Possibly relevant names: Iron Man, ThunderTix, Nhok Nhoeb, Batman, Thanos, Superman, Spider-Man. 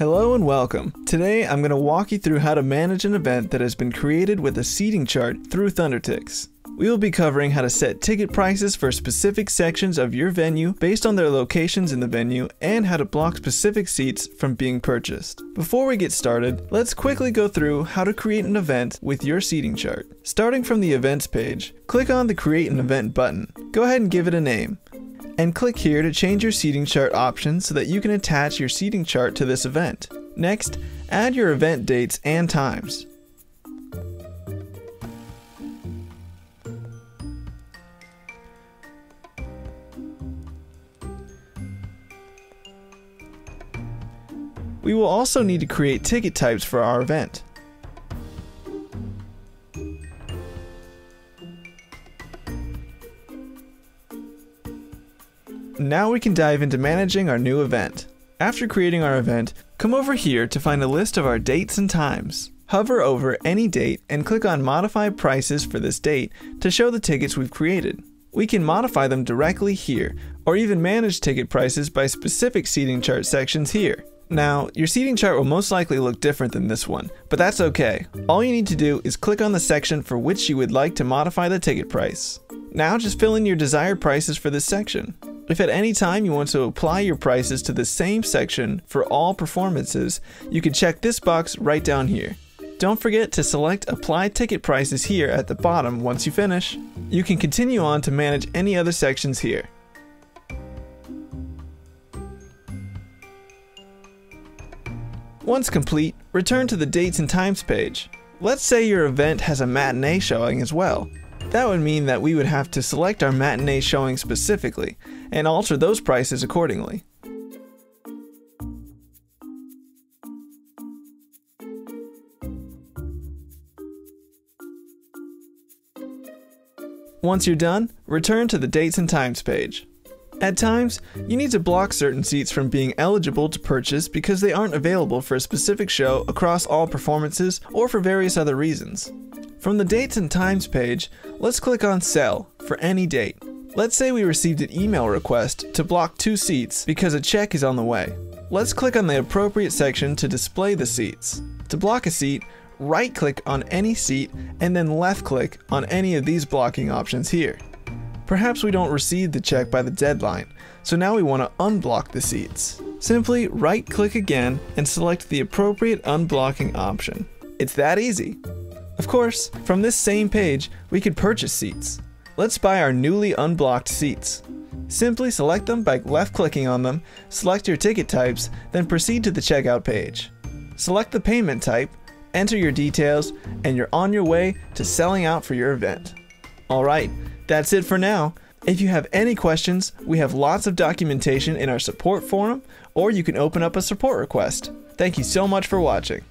Hello and welcome. Today I'm going to walk you through how to manage an event that has been created with a seating chart through ThunderTix. We will be covering how to set ticket prices for specific sections of your venue based on their locations in the venue and how to block specific seats from being purchased. Before we get started, let's quickly go through how to create an event with your seating chart. Starting from the events page, click on the Create an Event button. Go ahead and give it a name. And click here to change your seating chart option so that you can attach your seating chart to this event. Next, add your event dates and times. We will also need to create ticket types for our event. Now we can dive into managing our new event. After creating our event, come over here to find a list of our dates and times. Hover over any date and click on Modify Prices for this date to show the tickets we've created. We can modify them directly here, or even manage ticket prices by specific seating chart sections here. Now, your seating chart will most likely look different than this one, but that's okay. All you need to do is click on the section for which you would like to modify the ticket price. Now just fill in your desired prices for this section. If at any time you want to apply your prices to the same section for all performances, you can check this box right down here. Don't forget to select Apply Ticket Prices here at the bottom once you finish. You can continue on to manage any other sections here. Once complete, return to the Dates and Times page. Let's say your event has a matinee showing as well. That would mean that we would have to select our matinee showing specifically and alter those prices accordingly. Once you're done, return to the Dates and Times page. At times, you need to block certain seats from being eligible to purchase because they aren't available for a specific show across all performances or for various other reasons. From the Dates and Times page, let's click on Sell for any date. Let's say we received an email request to block 2 seats because a check is on the way. Let's click on the appropriate section to display the seats. To block a seat, right-click on any seat and then left-click on any of these blocking options here. Perhaps we don't receive the check by the deadline, so now we want to unblock the seats. Simply right-click again and select the appropriate unblocking option. It's that easy. Of course, from this same page, we could purchase seats. Let's buy our newly unblocked seats. Simply select them by left-clicking on them, select your ticket types, then proceed to the checkout page. Select the payment type, enter your details, and you're on your way to selling out for your event. Alright, that's it for now. If you have any questions, we have lots of documentation in our support forum, or you can open up a support request. Thank you so much for watching.